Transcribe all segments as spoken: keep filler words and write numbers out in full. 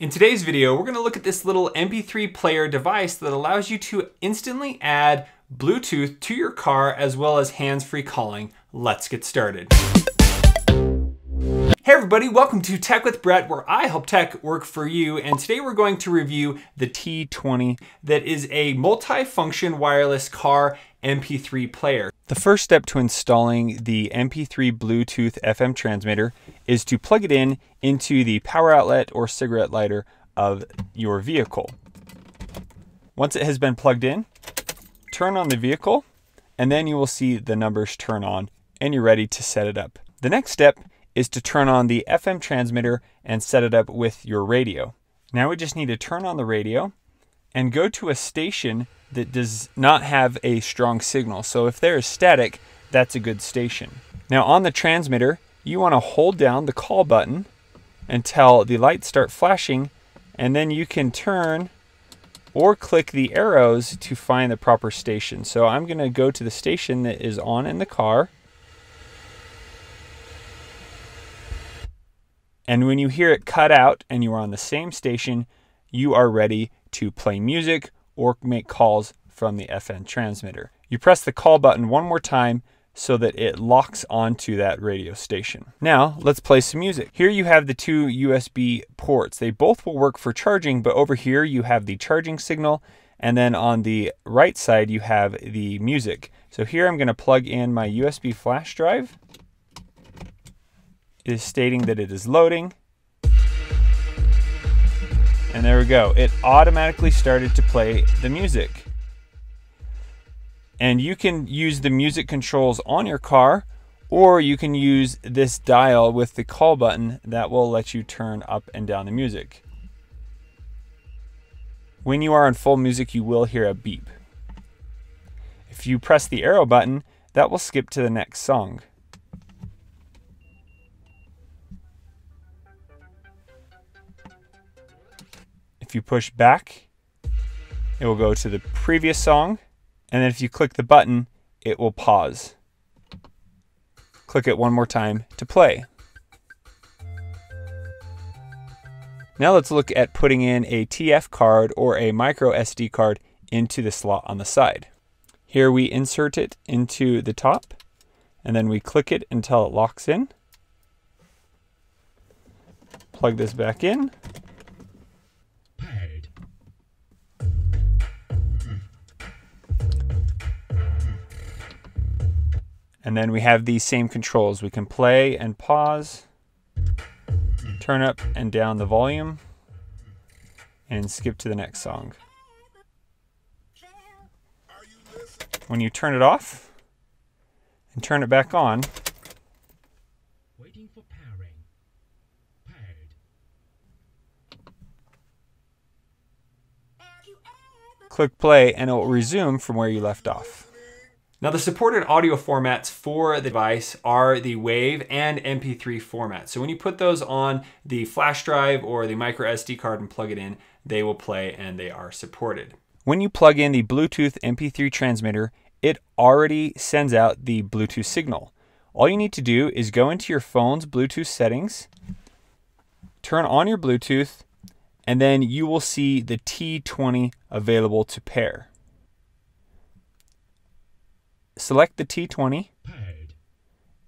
In today's video, we're going to look at this little M P three player device that allows you to instantly add Bluetooth to your car as well as hands-free calling. Let's get started. Hey everybody, welcome to Tech with Brett, where I help tech work for you. And today we're going to review the T twenty, that is a multi-function wireless car M P three player. The first step to installing the M P three Bluetooth F M transmitter is to plug it in into the power outlet or cigarette lighter of your vehicle. Once it has been plugged in, turn on the vehicle, and then you will see the numbers turn on and you're ready to set it up. The next step is to turn on the F M transmitter and set it up with your radio. Now we just need to turn on the radio and go to a station that does not have a strong signal. So if there is static, that's a good station. Now on the transmitter, you want to hold down the call button until the lights start flashing, and then you can turn or click the arrows to find the proper station. So I'm going to go to the station that is on in the car. And when you hear it cut out and you are on the same station, you are ready to play music or make calls from the F M transmitter. You press the call button one more time so that it locks onto that radio station. Now let's play some music. Here you have the two U S B ports. They both will work for charging, but over here you have the charging signal, and then on the right side you have the music. So here I'm gonna plug in my U S B flash drive. It is stating that it is loading. And there we go. It automatically started to play the music. And you can use the music controls on your car, or you can use this dial with the call button that will let you turn up and down the music. When you are on full music, you will hear a beep. If you press the arrow button, that will skip to the next song. If you push back, it will go to the previous song, and then if you click the button, it will pause. Click it one more time to play. Now let's look at putting in a T F card or a micro S D card into the slot on the side. Here we insert it into the top, and then we click it until it locks in. Plug this back in. And then we have these same controls. We can play and pause, turn up and down the volume, and skip to the next song. When you turn it off and turn it back on, click play and it will resume from where you left off. Now the supported audio formats for the device are the WAV and M P three formats. So when you put those on the flash drive or the micro S D card and plug it in, they will play and they are supported. When you plug in the Bluetooth M P three transmitter, it already sends out the Bluetooth signal. All you need to do is go into your phone's Bluetooth settings, turn on your Bluetooth, and then you will see the T twenty available to pair. Select the T twenty,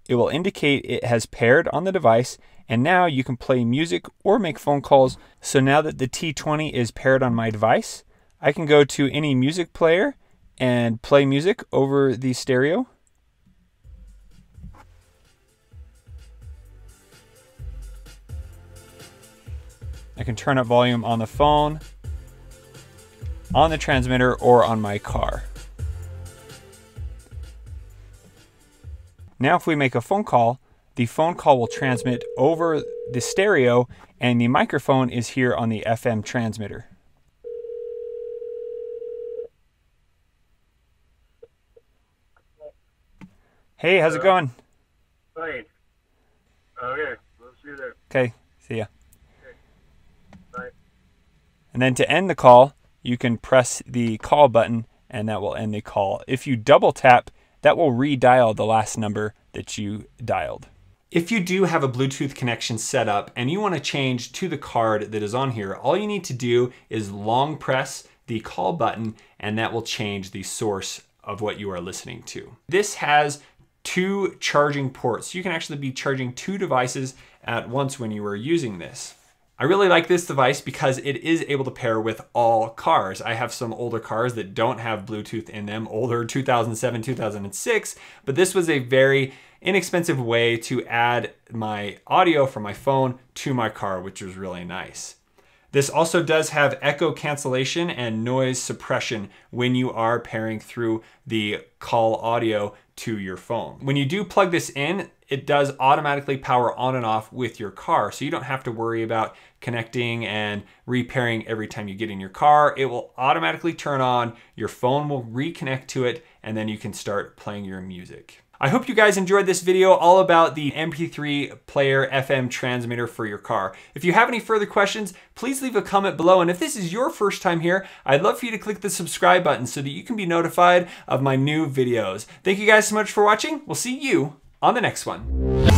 it will indicate it has paired on the device, and now you can play music or make phone calls. So now that the T twenty is paired on my device, I can go to any music player and play music over the stereo. I can turn up volume on the phone, on the transmitter, or on my car. Now if we make a phone call, the phone call will transmit over the stereo, and the microphone is here on the F M transmitter. Hey, how's it going? Fine. Okay, we'll see you there. Okay, see ya. Okay. Bye. And then to end the call, you can press the call button, and that will end the call. If you double tap, that will redial the last number that you dialed. If you do have a Bluetooth connection set up and you want to change to the card that is on here, all you need to do is long press the call button, and that will change the source of what you are listening to. This has two charging ports. You can actually be charging two devices at once when you are using this. I really like this device because it is able to pair with all cars. I have some older cars that don't have Bluetooth in them, older two thousand seven, two thousand six, but this was a very inexpensive way to add my audio from my phone to my car, which was really nice. This also does have echo cancellation and noise suppression when you are pairing through the call audio to your phone. When you do plug this in, it does automatically power on and off with your car. So you don't have to worry about connecting and repairing every time you get in your car. It will automatically turn on, your phone will reconnect to it, and then you can start playing your music. I hope you guys enjoyed this video all about the M P three player F M transmitter for your car. If you have any further questions, please leave a comment below. And if this is your first time here, I'd love for you to click the subscribe button so that you can be notified of my new videos. Thank you guys so much for watching. We'll see you on the next one.